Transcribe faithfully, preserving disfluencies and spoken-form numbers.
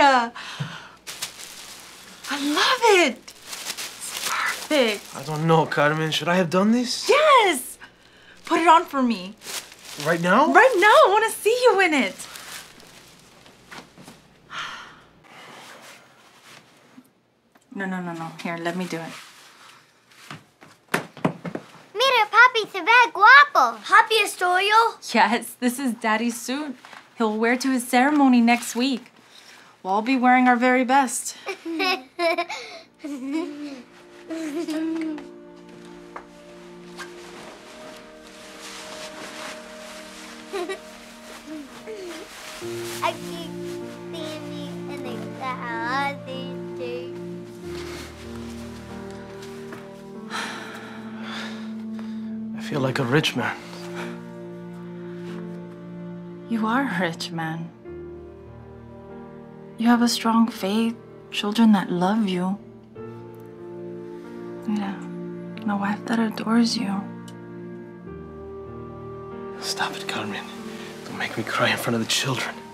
idea. I love it. It's perfect. I don't know, Carmen. Should I have done this? Yes. Put it on for me. Right now? Right now. I want to see you in it. No, no, no, no. Here, let me do it. Mira, papi, se ve guapo. Happy estoy yo? Yes, this is Daddy's suit. He'll wear to his ceremony next week. We'll all be wearing our very best. I keep standing and it's a holiday. I feel like a rich man. You are a rich man. You have a strong faith, children that love you. Mira, and a wife that adores you. Stop it, Carmen. Don't make me cry in front of the children.